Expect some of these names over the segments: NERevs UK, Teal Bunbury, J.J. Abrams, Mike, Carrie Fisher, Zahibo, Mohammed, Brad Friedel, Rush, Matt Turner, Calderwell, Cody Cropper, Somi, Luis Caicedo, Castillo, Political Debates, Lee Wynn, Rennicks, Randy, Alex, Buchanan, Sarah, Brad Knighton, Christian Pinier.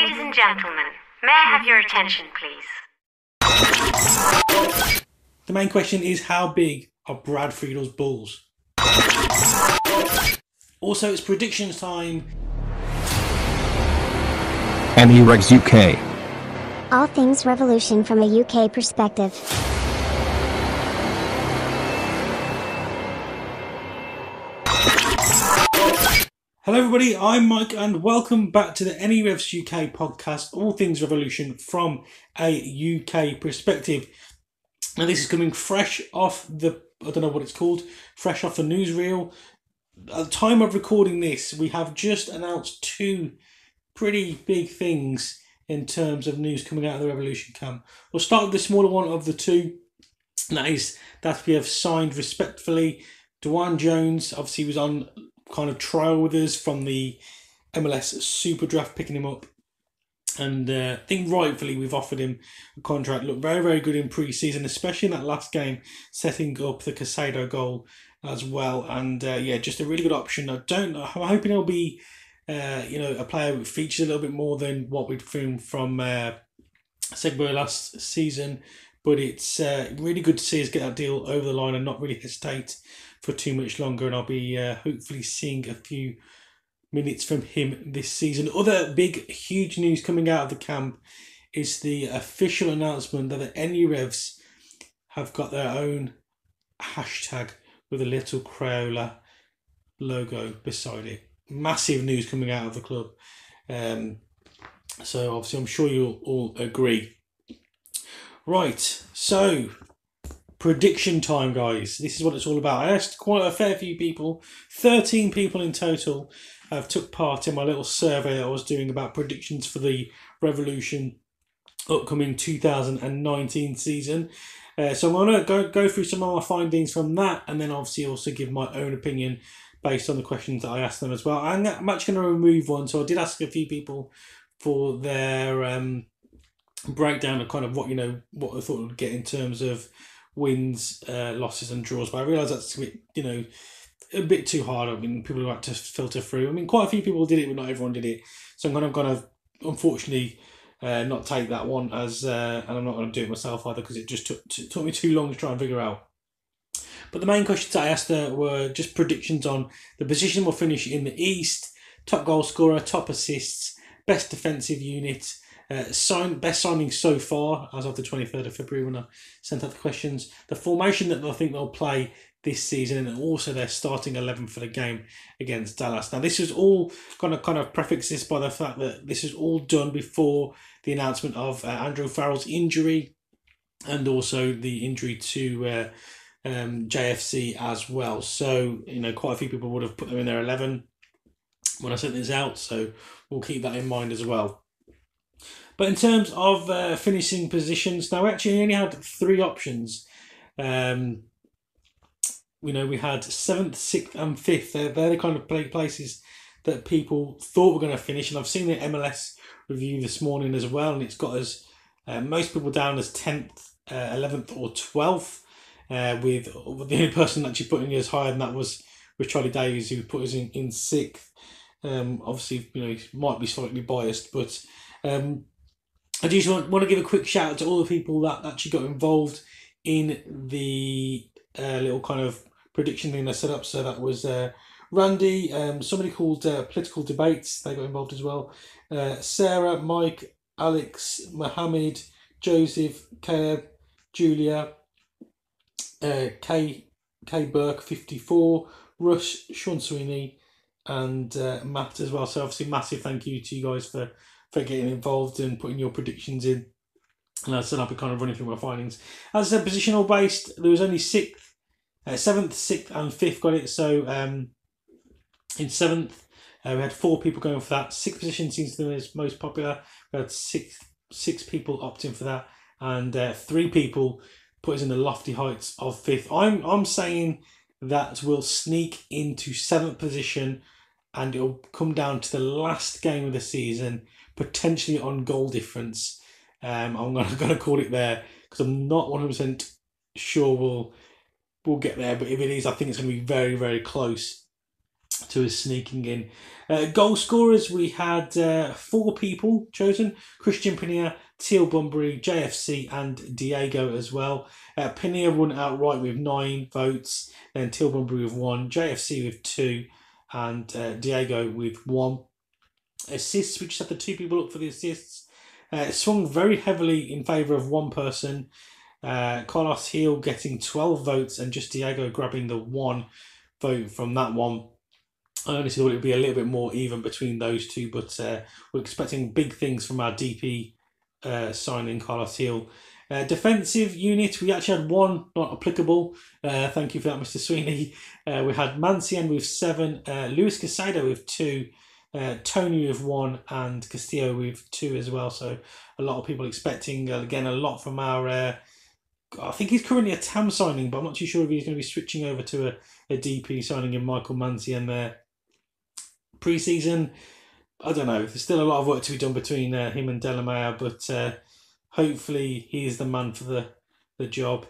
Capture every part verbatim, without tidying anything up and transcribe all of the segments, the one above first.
Ladies and gentlemen, may I have your attention, please? The main question is, how big are Brad Friedel's balls? Also, it's predictions time. N E Revs U K. All things revolution from a U K perspective. Hello everybody, I'm Mike and welcome back to the N E Revs U K podcast, all things revolution from a U K perspective. Now this is coming fresh off the, I don't know what it's called, fresh off the newsreel. At the time of recording this, we have just announced two pretty big things in terms of news coming out of the revolution camp. We'll start with the smaller one of the two, and that is that we have signed respectfully Dwayne Jones. Obviously he was on kind of trial with us from the M L S Super Draft, picking him up, and uh, I think rightfully we've offered him a contract. Looked very very good in pre-season, especially in that last game, setting up the Caicedo goal as well, and uh, yeah, just a really good option. I don't know, I'm hoping he'll be uh, you know, a player who features a little bit more than what we'd filmed from uh, Segway last season, but it's uh, really good to see us get that deal over the line and not really hesitate for too much longer, and I'll be uh, hopefully seeing a few minutes from him this season. Other big, huge news coming out of the camp is the official announcement that the N U Revs have got their own hashtag with a little Crayola logo beside it. Massive news coming out of the club. Um, so obviously I'm sure you'll all agree. Right, so prediction time, guys. This is what it's all about. I asked quite a fair few people, thirteen people in total, have took part in my little survey I was doing about predictions for the Revolution upcoming two thousand nineteen season. Uh, so I'm going to go, go through some of my findings from that, and then obviously also give my own opinion based on the questions that I asked them as well. I'm, I'm actually going to remove one. So I did ask a few people for their um, breakdown of kind of what, you know, what I thought would get in terms of wins, uh, losses and draws, but I realise that's a bit, you know, a bit too hard. I mean, people like to filter through. I mean, quite a few people did it, but not everyone did it. So I'm kind of going to, unfortunately, uh, not take that one as, uh, and I'm not going to do it myself either, because it just took t- took me too long to try and figure out. But the main questions I asked her were just predictions on the position we'll finish in the East, top goal scorer, top assists, best defensive unit, Uh, sign, best signing so far as of the twenty-third of February when I sent out the questions, the formation that I think they'll play this season, and also their starting eleven for the game against Dallas. Now this is all going to kind of prefix this by the fact that this is all done before the announcement of uh, Andrew Farrell's injury, and also the injury to uh, um, J F C as well. So, you know, quite a few people would have put them in their eleven when I sent this out, so we'll keep that in mind as well. But in terms of uh, finishing positions, now we actually only had three options. Um, you know, we had seventh, sixth and fifth. They're, they're the kind of places that people thought were going to finish. And I've seen the M L S review this morning as well, and it's got us, uh, most people down as tenth, uh, eleventh or twelfth. Uh, with the only person actually putting us higher than that was, was Charlie Davies, who put us in, in sixth. Um, obviously, you know, he might be slightly biased, but Um, I just want, want to give a quick shout out to all the people that actually got involved in the uh, little kind of prediction thing I set up. So that was uh, Randy, um, somebody called uh, Political Debates, they got involved as well. Uh, Sarah, Mike, Alex, Mohammed, Joseph, Caleb, Julia, uh, K, K Burke, fifty-four, Rush, Sean Sweeney and uh, Matt as well. So obviously massive thank you to you guys for for getting involved and putting your predictions in. And I said I'll be kind of running through my findings. As I said, positional based, there was only sixth, uh, seventh, sixth and fifth got it. So um, in seventh, uh, we had four people going for that. Sixth position seems to be the most popular. We had six, six people opting for that. And uh, three people put us in the lofty heights of fifth. I'm, I'm saying that we'll sneak into seventh position, and it'll come down to the last game of the season, potentially on goal difference. Um, I'm going to call it there because I'm not one hundred percent sure we'll, we'll get there. But if it is, I think it's going to be very, very close. to us sneaking in. Uh, goal scorers, we had uh, four people chosen. Christian Pinier, Teal Bunbury, J F C and Diego as well. Uh, Pinier won outright with nine votes, then Teal Bunbury with one, J F C with two, and uh, Diego with one. Assists, we just had the two people up for the assists. Uh, swung very heavily in favour of one person. Uh, Carles Gil getting twelve votes and just Diego grabbing the one vote from that one. I honestly thought it would be a little bit more even between those two, but uh, we're expecting big things from our D P uh, signing, Carles Gil. Uh, defensive unit, we actually had one not applicable. Uh, thank you for that, Mister Sweeney. Uh, we had Mancienne with seven, uh, Luis Caicedo with two, uh, Tony with one, and Castillo with two as well. So a lot of people expecting, uh, again, a lot from our... Uh, I think he's currently a T A M signing, but I'm not too sure if he's going to be switching over to a, a D P signing in Michael Mancienne there. Pre-season, I don't know. There's still a lot of work to be done between uh, him and Delamea, but uh, hopefully he is the man for the, the job.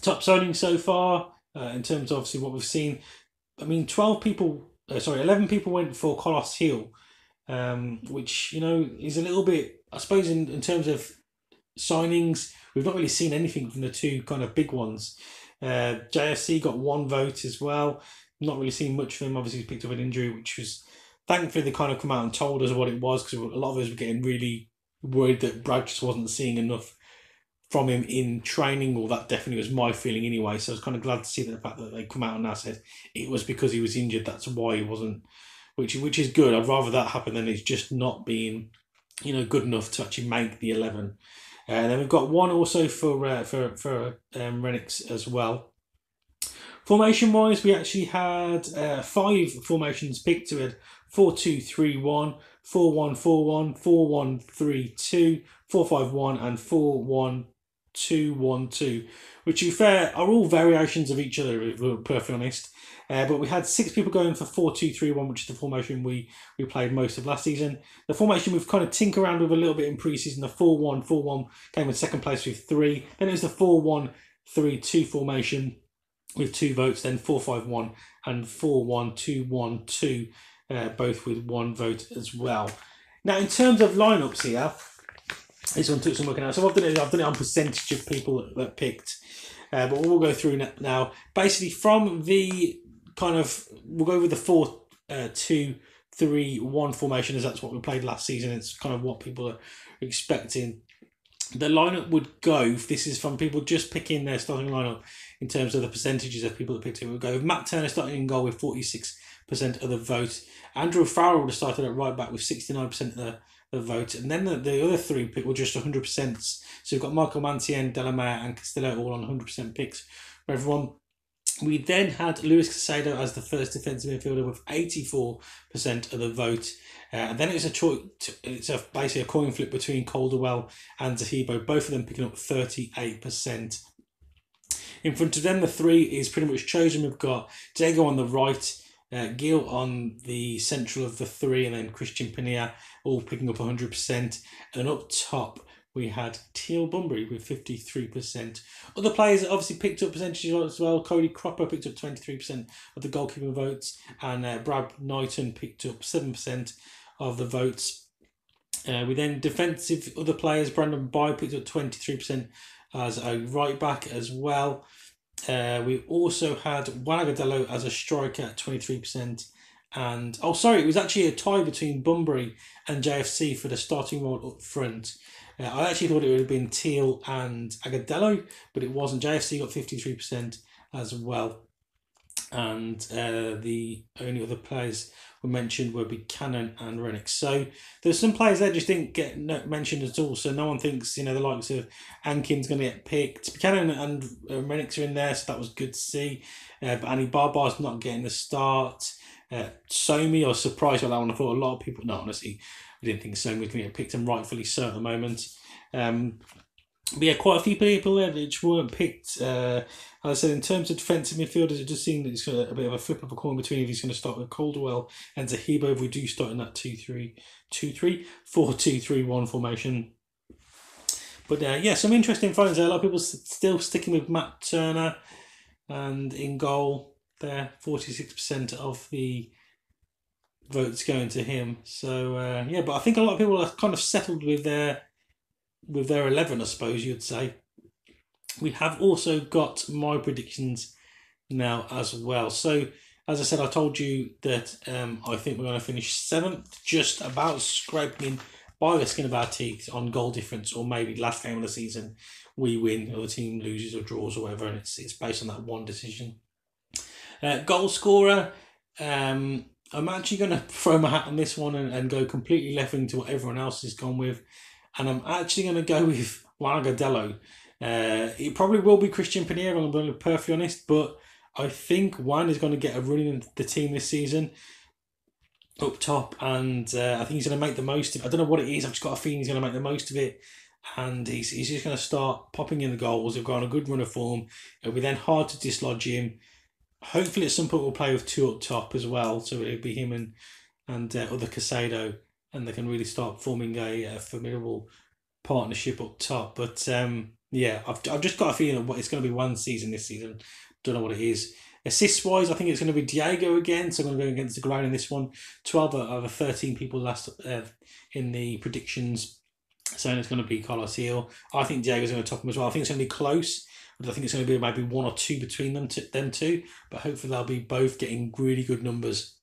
Top signing so far, uh, in terms of obviously what we've seen. I mean, twelve people, uh, sorry, eleven people went for Carles Gil, um, which, you know, is a little bit, I suppose, in, in terms of signings, we've not really seen anything from the two kind of big ones. Uh, J F C got one vote as well. Not really seen much from him. Obviously, he's picked up an injury, which was thankfully they kind of come out and told us what it was, because a lot of us were getting really worried that Brad just wasn't seeing enough from him in training. Well, that definitely was my feeling anyway. So I was kind of glad to see that the fact that they come out and now said it was because he was injured. That's why he wasn't, which which is good. I'd rather that happen than it's just not being, you know, good enough to actually make the eleven. Uh, and then we've got one also for uh, for for um, Rennicks as well. Formation-wise, we actually had uh, five formations picked. So we had four two three one, four one four one, four one three two, four five one and four one two one two, which, to be fair, are all variations of each other, if we're perfectly honest. Uh, but we had six people going for four two three one, which is the formation we, we played most of last season. The formation we've kind of tinkered around with a little bit in pre-season. The four one four one came in second place with three. Then it was the four one three two formation with two votes, then four five one and four one two one two, uh, both with one vote as well. Now, in terms of lineups here, this one took some looking at. So I've done it, I've done it on percentage of people that, that picked, uh, but we'll go through now. Basically, from the kind of, we'll go with the four, uh, two, three, one formation, as that's what we played last season. It's kind of what people are expecting. The lineup would go, this is from people just picking their starting lineup in terms of the percentages of people that picked it. We'll go with Matt Turner starting in goal with forty-six percent of the vote. Andrew Farrell would have started at right back with sixty-nine percent of the, the vote. And then the, the other three pick were just one hundred percent. So we've got Michael Mancienne, Delamea and Castillo all on one hundred percent picks for everyone. We then had Luis Caicedo as the first defensive midfielder with eighty-four percent of the vote. Uh, and then it's a choice, it's a, basically a coin flip between Calderwell and Zahibo, both of them picking up thirty-eight percent. In front of them, the three is pretty much chosen. We've got Diego on the right, uh, Gil on the central of the three, and then Christian Pinier all picking up one hundred percent. And up top, we had Teal Bunbury with fifty-three percent. Other players obviously picked up percentages as well. Cody Cropper picked up twenty-three percent of the goalkeeper votes, and uh, Brad Knighton picked up seven percent of the votes. Uh, we then defensive other players. Brandon Bayer picked up twenty-three percent as a right back as well. Uh, we also had Juan Agudelo as a striker at twenty-three percent. And, oh, sorry, it was actually a tie between Bunbury and J F C for the starting role up front. Uh, I actually thought it would have been Teal and Agudelo, but it wasn't. J F C got fifty-three percent as well. And uh, the only other players were mentioned were Buchanan and Rennicks. So there's some players that just didn't get mentioned at all. So no one thinks, you know, the likes of Ankin's going to get picked. Buchanan and uh, Rennicks are in there, so that was good to see. Uh, but Annie Barbar's not getting the start. Uh, Somi, I was surprised by that one. I thought a lot of people, no, honestly, I didn't think Somi was going to get picked, and rightfully so at the moment. Um, But yeah, quite a few people there which weren't picked. Uh, as I said, in terms of defensive midfielders, it just seemed that it's a, a bit of a flip of a coin between if he's going to start with Calderwell and Zahibo, if we do start in that two three two three, four two three one formation. But uh, yeah, some interesting finds there. A lot of people still sticking with Matt Turner and in goal. there, forty-six percent of the votes going to him. So uh, yeah, but I think a lot of people are kind of settled with their with their eleven, I suppose you'd say. We have also got my predictions now as well. So as I said, I told you that um, I think we're going to finish seventh, just about scraping by the skin of our teeth on goal difference, or maybe last game of the season we win or the team loses or draws or whatever, and it's it's based on that one decision. Uh, goal scorer, um, I'm actually going to throw my hat on this one and, and go completely left wing to what everyone else has gone with, and I'm actually going to go with Juan Agudelo. Uh, it probably will be Christian Pinier, I'm going to be perfectly honest, but I think Juan is going to get a run in the team this season up top, and uh, I think he's going to make the most of it. I don't know what it is, I've just got a feeling he's going to make the most of it, and he's, he's just going to start popping in the goals. They've got on a good run of form. It'll be then hard to dislodge him. Hopefully at some point we'll play with two up top as well, so it'll be him and, and uh, other Caicedo, and they can really start forming a, a formidable partnership up top. But um, yeah, I've, I've just got a feeling it's going to be one season this season. Don't know what it is. Assists wise, I think it's going to be Diego again, so I'm going to go against the grain in this one. twelve out of thirteen people last uh, in the predictions saying it's going to be Carles Gil. I think Diego's going to top him as well. I think it's going to be close. I think it's going to be maybe one or two between them, to, them two, but hopefully they'll be both getting really good numbers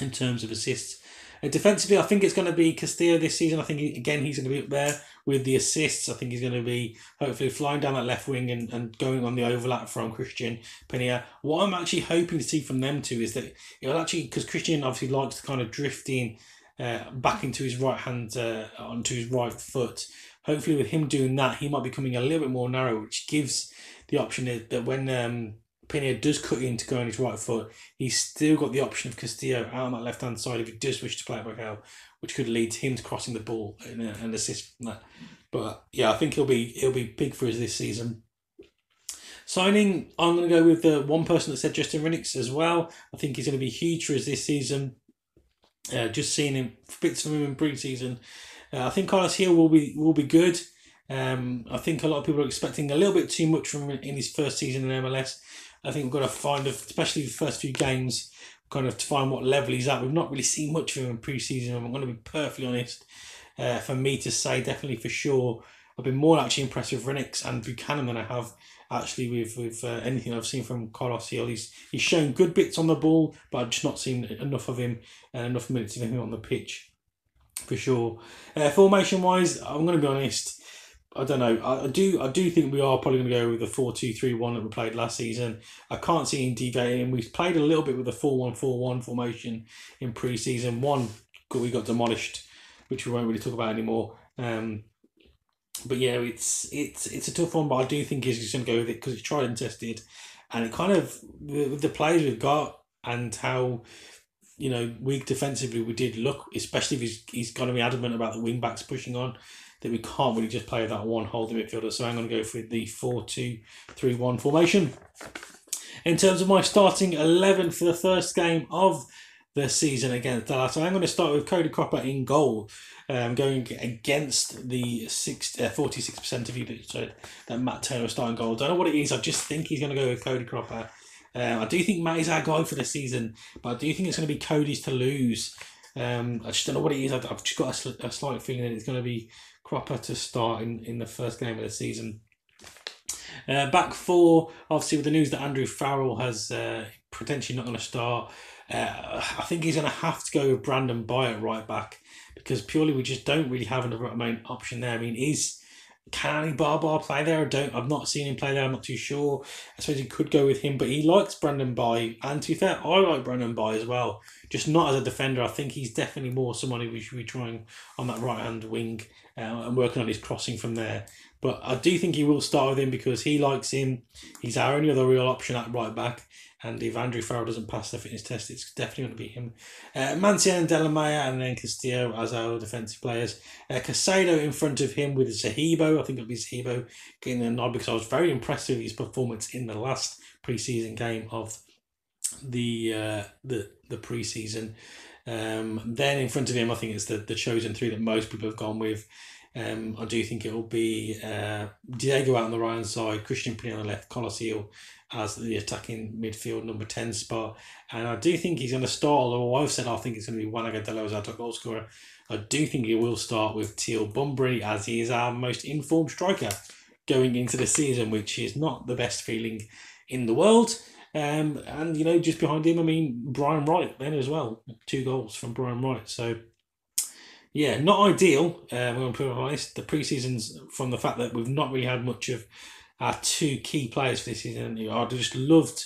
in terms of assists. And defensively, I think it's going to be Castillo this season. I think, he, again, he's going to be up there with the assists. I think he's going to be hopefully flying down that left wing and, and going on the overlap from Christian Pinier. What I'm actually hoping to see from them two is that it'll actually, because Christian obviously likes to kind of drift in uh, back into his right hand, uh, onto his right foot. Hopefully with him doing that, he might be coming a little bit more narrow, which gives the option that when um, Pinier does cut in to go on his right foot, he's still got the option of Castillo out on that left-hand side if he does wish to play it back out, which could lead to him crossing the ball and, uh, and assist from that. But yeah, I think he'll be he'll be big for us this season. Signing, I'm going to go with the one person that said Justin Rennicks as well. I think he's going to be huge for us this season. Uh, just seeing him, bits from him in pre-season. Uh, I think Carles Gil will be will be good. Um, I think a lot of people are expecting a little bit too much from him in his first season in M L S. I think we've got to find, especially the first few games, kind of to find what level he's at. We've not really seen much of him in pre-season, and I'm going to be perfectly honest. Uh, for me to say definitely for sure, I've been more actually impressed with Rennicks and Buchanan than I have actually with with uh, anything I've seen from Carles Gil. He's, he's shown good bits on the ball, but I've just not seen enough of him and enough minutes of him on the pitch. For sure. Uh, formation wise, I'm going to be honest, I don't know. I do I do think we are probably going to go with the four two three one that we played last season. I can't see him deviating. We've played a little bit with the four one four one formation in pre-season. One, we got demolished, which we won't really talk about anymore. Um, but yeah, it's it's it's a tough one, but I do think he's just going to go with it because it's tried and tested. And it kind of, with the players we've got and how... You know, weak defensively we did look, especially if he's, he's going to be adamant about the wing-backs pushing on, that we can't really just play that one holding midfielder. So I'm going to go for the four two three one formation. In terms of my starting eleven for the first game of the season against Dallas, I'm going to start with Cody Cropper in goal. Um, going against the six, uh, forty-six percent of you that said that Matt Turner was starting goal. I don't know what it is, I just think he's going to go with Cody Cropper. Um, I do think Matt is our guy for the season, but I do think it's going to be Cody's to lose. Um, I just don't know what it is. I've, I've just got a, sl a slight feeling that it's going to be Cropper to start in, in the first game of the season. Uh, back four, obviously with the news that Andrew Farrell has uh, potentially not going to start, uh, I think he's going to have to go with Brandon Bayer right back, because purely we just don't really have another main option there. I mean, is... Can Ali Barbar play there? I don't. I've not seen him play there. I'm not too sure. I suppose he could go with him, but he likes Brandon Bayer. And to be fair, I like Brandon Bayer as well. Just not as a defender. I think he's definitely more someone who we should be trying on that right hand wing uh, and working on his crossing from there. But I do think he will start with him because he likes him. He's our only other real option at right back. And if Andrew Farrell doesn't pass the fitness test, it's definitely going to be him. Uh, Mancienne, Delamea, and then Castillo as our defensive players. Uh, Caicedo in front of him with Zahibo. I think it'll be Zahibo getting a nod because I was very impressed with his performance in the last pre-season game of the uh, the the pre-season. Um, then in front of him, I think it's the, the chosen three that most people have gone with. Um, I do think it will be uh, Diego out on the right-hand side, Christian Pinier on the left, Carles Gil as the attacking midfield number ten spot. And I do think he's going to start, although I've said I think it's going to be Juan Agudelo as our top goal scorer. I do think he will start with Teal Bunbury, as he is our most informed striker going into the season, which is not the best feeling in the world. Um, and, you know, just behind him, I mean, Brian Wright then as well. Two goals from Brian Wright. So, yeah, not ideal. Uh, we're going to put it on this. The pre-season's from the fact that we've not really had much of our two key players for this season. I just loved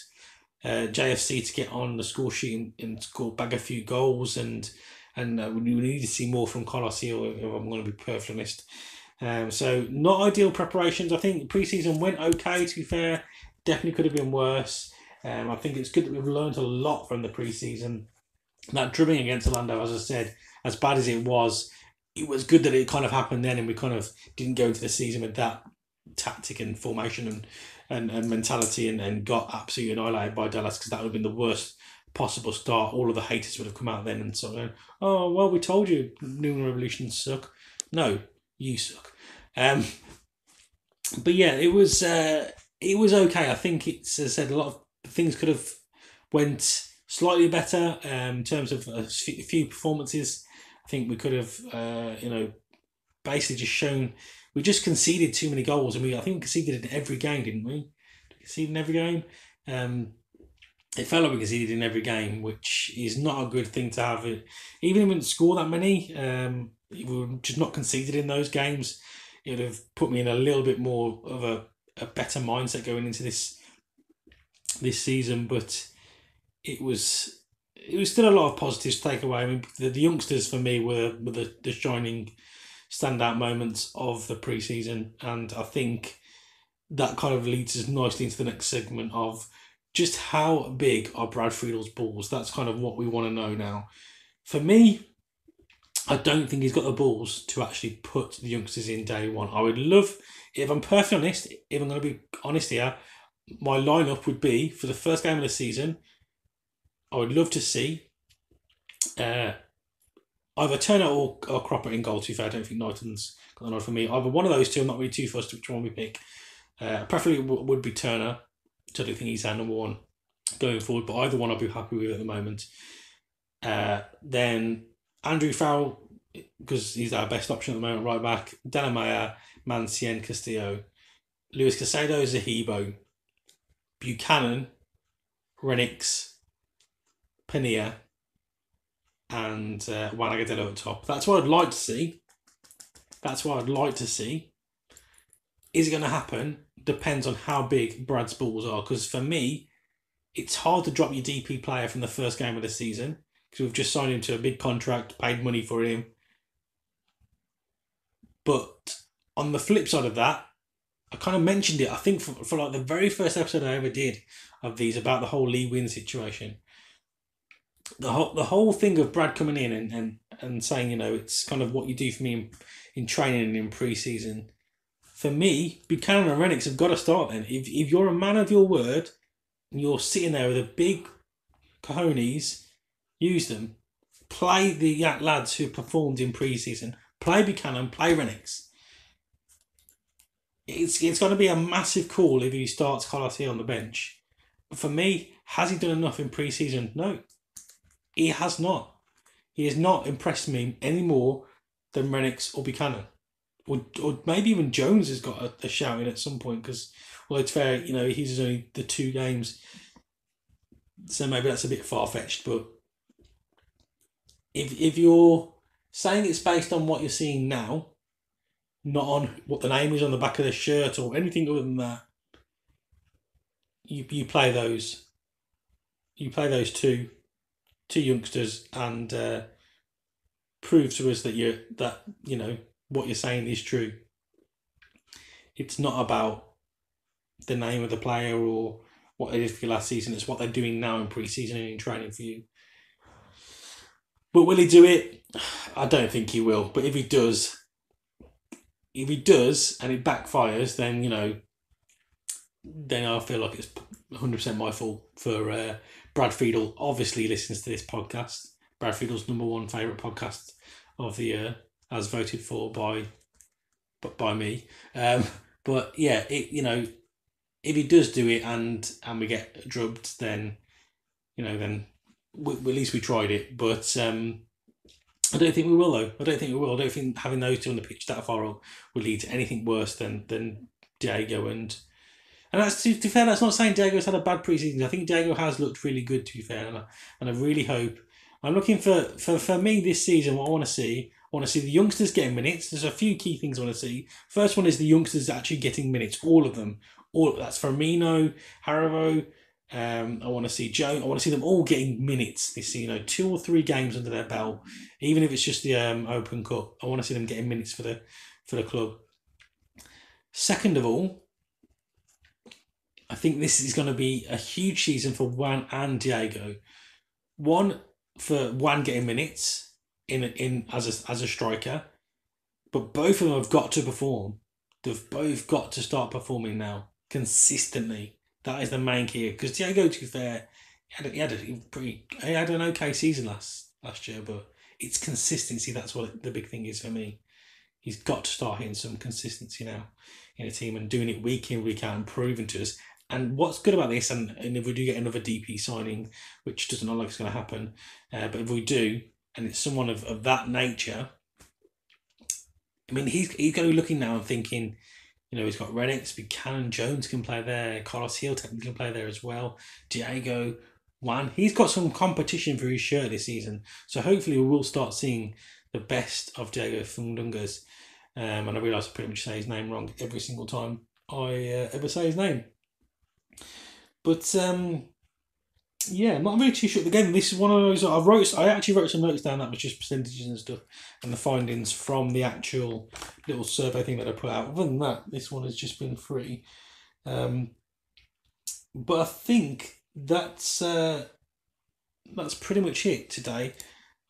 uh, J F C to get on the score sheet and, and score back a few goals. And and uh, we need to see more from Carles Gil, if I'm going to be perfectly honest. Um, so, not ideal preparations. I think pre-season went okay, to be fair. Definitely could have been worse. Um, I think it's good that we've learned a lot from the pre-season. That drubbing against Orlando, as I said, as bad as it was, it was good that it kind of happened then, and we kind of didn't go into the season with that tactic and formation and, and, and mentality and, and got absolutely annihilated by Dallas, because that would have been the worst possible start. All of the haters would have come out then and sort of, oh, well, we told you New England Revolution suck. No, you suck. Um, but yeah, it was uh, it was okay. I think it's, as I said, a lot of things could have went slightly better um, in terms of a few performances. I think we could have, uh, you know, basically just shown we just conceded too many goals, and we I think we conceded in every game, didn't we? Did we concede in every game? Um, it felt like we conceded in every game, which is not a good thing to have. Even if we didn't score that many, um, we were just not conceded in those games. It would have put me in a little bit more of a, a better mindset going into this. This season, but it was it was still a lot of positives to take away. I mean, the, the youngsters for me were, were the, the shining standout moments of the pre-season, and I think that kind of leads us nicely into the next segment of just how big are Brad Friedel's balls. That's kind of what we want to know now. For me, I don't think he's got the balls to actually put the youngsters in day one. I would love, if I'm perfectly honest, if I'm going to be honest here, my lineup would be, for the first game of the season, I would love to see uh, either Turner or, or Cropper in goal. To be fair, I don't think Knighton's got the nod for me. Either one of those two, I'm not really too fussed which one we pick. Uh, preferably it would be Turner. I don't think he's our number one going forward, but either one I'd be happy with at the moment. Uh, then Andrew Farrell, because he's our best option at the moment, right back. Delamea, Mancienne, Castillo. Luis Caicedo, Zahibo. Buchanan, Rennicks, Pinier, and uh, Juan Agudelo at top. That's what I'd like to see. That's what I'd like to see. Is it going to happen? Depends on how big Brad's balls are. Because for me, it's hard to drop your D P player from the first game of the season, because we've just signed him to a big contract, paid money for him. But on the flip side of that, I kind of mentioned it, I think, for, for like the very first episode I ever did of these about the whole Lee Wynn situation. The whole the whole thing of Brad coming in and, and, and saying, you know, it's kind of what you do for me in, in training and in pre-season. For me, Buchanan and Rennicks have got to start then. If, if you're a man of your word and you're sitting there with a big cojones, use them. Play the lads who performed in pre-season. Play Buchanan, play Rennicks. It's it's going to be a massive call if he starts Carles Gil on the bench. But for me, has he done enough in pre-season? No, he has not. He has not impressed me any more than Rennicks or Buchanan. Or, or maybe even Jones has got a, a shout in at some point, because, well, it's fair, you know, he's only the two games. So maybe that's a bit far-fetched. But if if you're saying it's based on what you're seeing now, not on what the name is on the back of the shirt or anything other than that. You you play those, you play those two, two youngsters, and uh, prove to us that you that you know what you're saying is true. It's not about the name of the player or what they did for you last season. It's what they're doing now in pre-season and in training for you. But will he do it? I don't think he will. But if he does. If he does and it backfires, then, you know, then I feel like it's one hundred percent my fault for uh, Brad Friedel. Obviously, listens to this podcast. Brad Friedel's number one favourite podcast of the year, as voted for by but by me. Um, but yeah, it, you know, if he does do it and and we get drubbed, then you know, then we, at least we tried it. But um, I don't think we will though. I don't think we will. I don't think having those two on the pitch that far up would lead to anything worse than than Diego and. And that's, to be fair, that's not saying Diego's had a bad preseason. I think Diego has looked really good, to be fair. And I, and I really hope... I'm looking for, for... For me, this season, what I want to see... I want to see the youngsters getting minutes. There's a few key things I want to see. First one is the youngsters actually getting minutes. All of them. All That's Firmino, Haravo. Um, I want to see Joe. I want to see them all getting minutes this season. You know, two or three games under their belt. Even if it's just the um, Open Cup. I want to see them getting minutes for the for the club. Second of all... I think this is going to be a huge season for Juan and Diego. One, for Juan getting minutes in in as a, as a striker, but both of them have got to perform. They've both got to start performing now, consistently. That is the main key. Because Diego, to be fair, he had, he had a pretty, he had an okay season last last year, but it's consistency. That's what the big thing is for me. He's got to start hitting some consistency now in a team and doing it week in, week out and proving to us. And what's good about this, and, and if we do get another D P signing, which doesn't look like it's going to happen, uh, but if we do, and it's someone of, of that nature, I mean, he's, he's going to be looking now and thinking, you know, he's got Rennicks, Buchanan, Jones can play there, Carles Gil technically can play there as well, Diego, Juan. He's got some competition for his shirt this season. So hopefully we will start seeing the best of Diego Fundungas. Um, and I realise I pretty much say his name wrong every single time I uh, ever say his name. But, um, yeah, I'm not really too sure. Again, this is one of those... I wrote. I actually wrote some notes down that was just percentages and stuff and the findings from the actual little survey thing that I put out. Other than that, this one has just been free. Um, but I think that's uh, that's pretty much it today.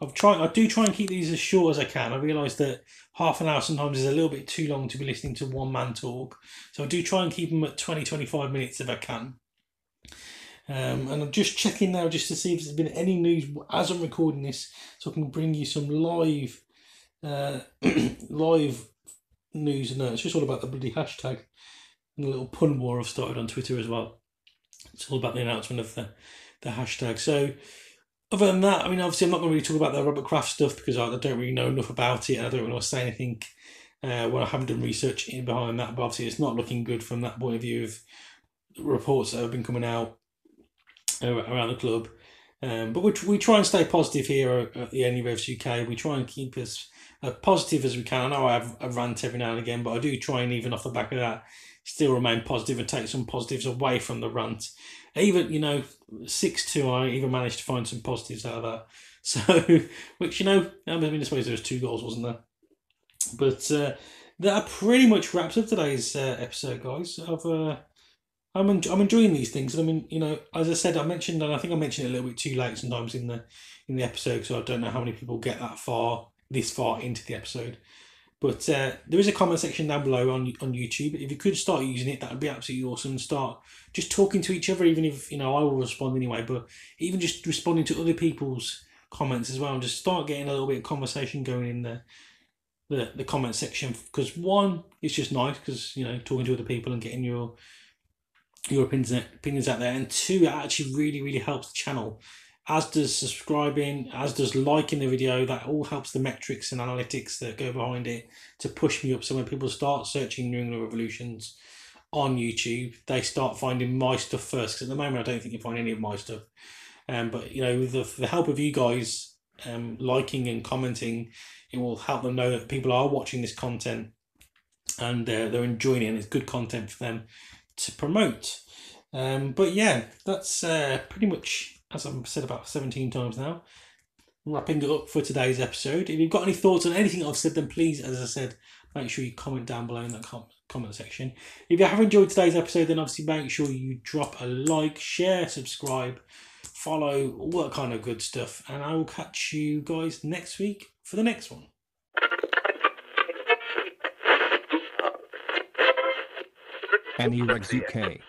I've tried, I do try and keep these as short as I can. I realise that half an hour sometimes is a little bit too long to be listening to one man talk. So I do try and keep them at twenty, twenty-five minutes if I can. Um, and I'm just checking now just to see if there's been any news as I'm recording this, so I can bring you some live uh, live news. And no, it's just all about the bloody hashtag and the little pun war I've started on Twitter as well. It's all about the announcement of the, the hashtag. So... Other than that, I mean, obviously, I'm not going to really talk about the Robert Kraft stuff because I don't really know enough about it. And I don't really want to say anything uh, when I haven't done research in behind that. But obviously, it's not looking good from that point of view of reports that have been coming out around the club. Um, but we, we try and stay positive here at the N U Revs U K. We try and keep as uh, positive as we can. I know I have a rant every now and again, but I do try and, even off the back of that, still remain positive and take some positives away from the rant. Even, you know, six two, I even managed to find some positives out of that. So, which, you know, I mean, I suppose there was two goals, wasn't there? But uh, that pretty much wraps up today's uh, episode, guys. I've, uh, I'm en- I'm enjoying these things. I mean, you know, as I said, I mentioned, and I think I mentioned it a little bit too late sometimes in the in the episode, so I don't know how many people get that far, this far into the episode. But uh, there is a comment section down below on on YouTube. If you could start using it, that would be absolutely awesome. Start just talking to each other, even if, you know, I will respond anyway. But even just responding to other people's comments as well, and just start getting a little bit of conversation going in the the, the comment section. Because one, it's just nice because, you know, talking to other people and getting your your opinions opinions out there. And two, it actually really really helps the channel. As does subscribing, as does liking the video. That all helps the metrics and analytics that go behind it to push me up. So when people start searching New England Revolutions on YouTube, they start finding my stuff first. Because at the moment, I don't think you find any of my stuff. Um, but, you know, with the, the help of you guys um, liking and commenting, it will help them know that people are watching this content and uh, they're enjoying it. And it's good content for them to promote. Um, but, yeah, that's uh, pretty much... as I've said about seventeen times now, wrapping it up for today's episode. If you've got any thoughts on anything I've said, then please, as I said, make sure you comment down below in that com- comment section. If you have enjoyed today's episode, then obviously make sure you drop a like, share, subscribe, follow, all that kind of good stuff. And I will catch you guys next week for the next one. N E Revs U K.